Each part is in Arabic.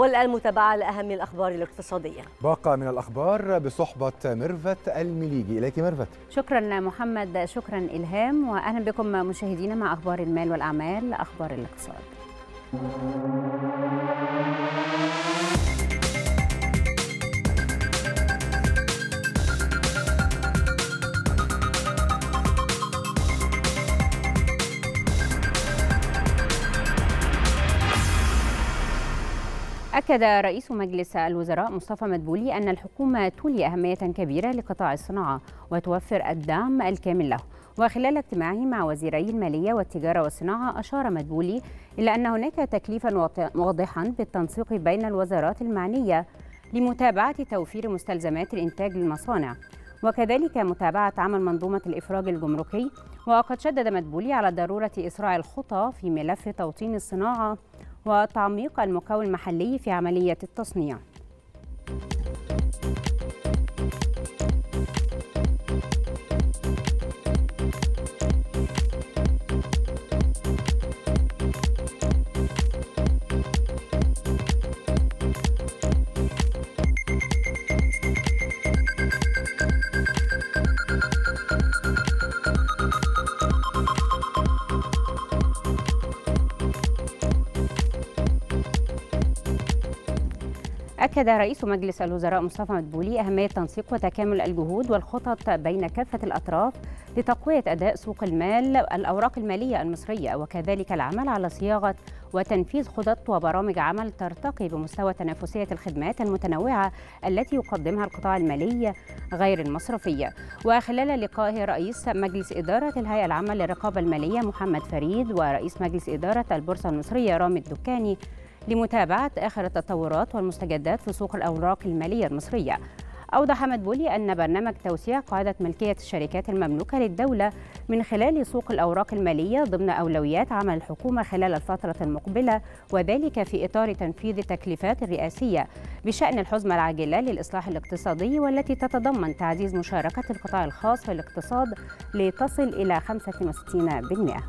والآن متابعة لأهم الأخبار الاقتصادية. باقة من الأخبار بصحبة ميرفت المليجي. إليك ميرفت. شكرا محمد، شكرا إلهام، وأهلا بكم مشاهدينا مع أخبار المال والأعمال. أخبار الاقتصاد. أكد رئيس مجلس الوزراء مصطفى مدبولي أن الحكومة تولي أهمية كبيرة لقطاع الصناعة وتوفر الدعم الكامل له. وخلال اجتماعه مع وزيري المالية والتجارة والصناعة، أشار مدبولي إلى أن هناك تكليفا واضحا بالتنسيق بين الوزارات المعنية لمتابعة توفير مستلزمات الإنتاج للمصانع، وكذلك متابعة عمل منظومة الإفراج الجمركي. وقد شدد مدبولي على ضرورة إسراع الخطى في ملف توطين الصناعة وتعميق المقاول المحلي في عملية التصنيع. أكد رئيس مجلس الوزراء مصطفى مدبولي أهمية تنسيق وتكامل الجهود والخطط بين كافة الأطراف لتقوية أداء سوق المال الأوراق المالية المصرية، وكذلك العمل على صياغة وتنفيذ خطط وبرامج عمل ترتقي بمستوى تنافسية الخدمات المتنوعة التي يقدمها القطاع المالي غير المصرفية. وخلال لقائه رئيس مجلس إدارة الهيئة العامة للرقابة المالية محمد فريد ورئيس مجلس إدارة البورصة المصرية رامي الدكاني لمتابعة آخر التطورات والمستجدات في سوق الأوراق المالية المصرية، أوضح مدبولي أن برنامج توسيع قاعدة ملكية الشركات المملوكة للدولة من خلال سوق الأوراق المالية ضمن أولويات عمل الحكومة خلال الفترة المقبلة، وذلك في إطار تنفيذ التكليفات الرئاسية بشأن الحزمة العاجلة للإصلاح الاقتصادي، والتي تتضمن تعزيز مشاركة القطاع الخاص في الاقتصاد لتصل إلى 65%.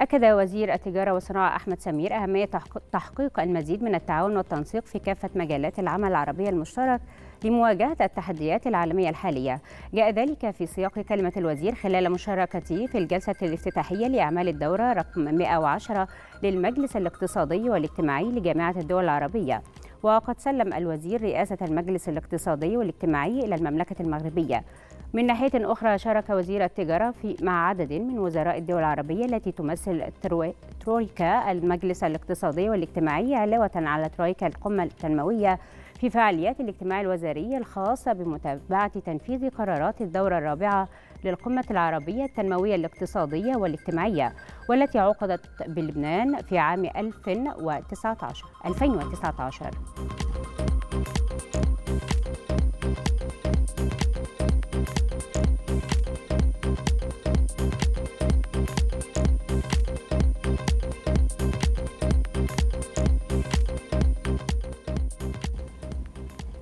أكد وزير التجارة والصناعة أحمد سمير أهمية تحقيق المزيد من التعاون والتنسيق في كافة مجالات العمل العربي المشترك لمواجهة التحديات العالمية الحالية. جاء ذلك في سياق كلمة الوزير خلال مشاركته في الجلسة الافتتاحية لأعمال الدورة رقم 110 للمجلس الاقتصادي والاجتماعي لجامعة الدول العربية. وقد سلم الوزير رئاسة المجلس الاقتصادي والاجتماعي إلى المملكة المغربية. من ناحية أخرى، شارك وزير التجارة مع عدد من وزراء الدول العربية التي تمثل ترويكا المجلس الاقتصادي والاجتماعي، علاوة على ترويكا القمة التنموية، في فعاليات الاجتماع الوزاري الخاصة بمتابعة تنفيذ قرارات الدورة الرابعة للقمة العربية التنموية الاقتصادية والاجتماعية، والتي عقدت بلبنان في عام 2019.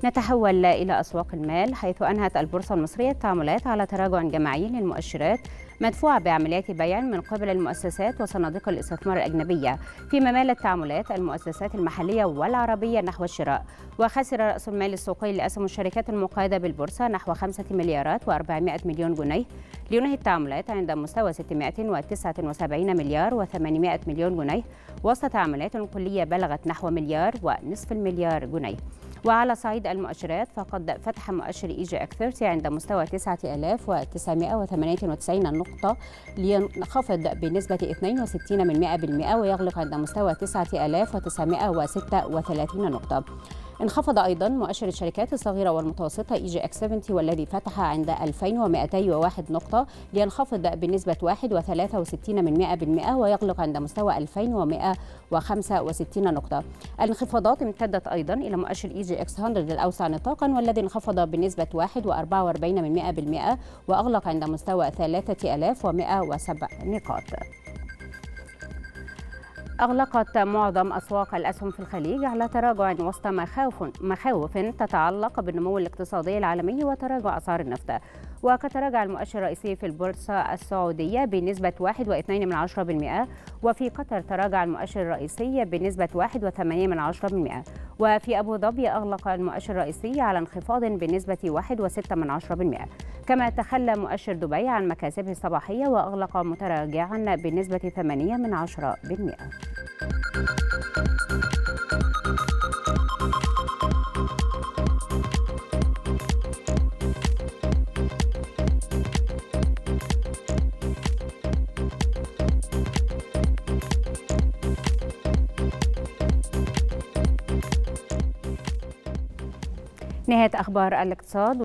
نتحول إلى أسواق المال، حيث أنهت البورصة المصرية التعاملات على تراجع جماعي للمؤشرات مدفوعة بعمليات بيع من قبل المؤسسات وصناديق الاستثمار الأجنبية، فيما مالت تعاملات المؤسسات المحلية والعربية نحو الشراء. وخسر رأس المال السوقي لأسهم الشركات المقيدة بالبورصة نحو 5 مليارات و400 مليون جنيه، لينهي التعاملات عند مستوى 679 مليار و800 مليون جنيه، وسط تعاملات كلية بلغت نحو مليار ونصف المليار جنيه. وعلى صعيد المؤشرات، فقد فتح مؤشر EGX100 عند مستوى 9998 نقطة لينخفض بنسبة 62% ويغلق عند مستوى 9936 نقطة. انخفض أيضا مؤشر الشركات الصغيرة والمتوسطة EGX70 والذي فتح عند 2201 نقطة لينخفض بنسبة 1.63% ويغلق عند مستوى 2165 نقطة. الانخفاضات امتدت أيضا إلى مؤشر EGX100 الأوسع نطاقا والذي انخفض بنسبة 1.44% وأغلق عند مستوى 3107 نقاط. أغلقت معظم أسواق الأسهم في الخليج على تراجع وسط مخاوف تتعلق بالنمو الاقتصادي العالمي وتراجع أسعار النفط. وقد تراجع المؤشر الرئيسي في البورصة السعودية بنسبة 1.2%، وفي قطر تراجع المؤشر الرئيسي بنسبة 1.8%، وفي أبو ظبي أغلق المؤشر الرئيسي على انخفاض بنسبة 1.6%. كما تخلى مؤشر دبي عن مكاسبه الصباحية وأغلق متراجعا بنسبة 8%. نهاية أخبار الاقتصاد.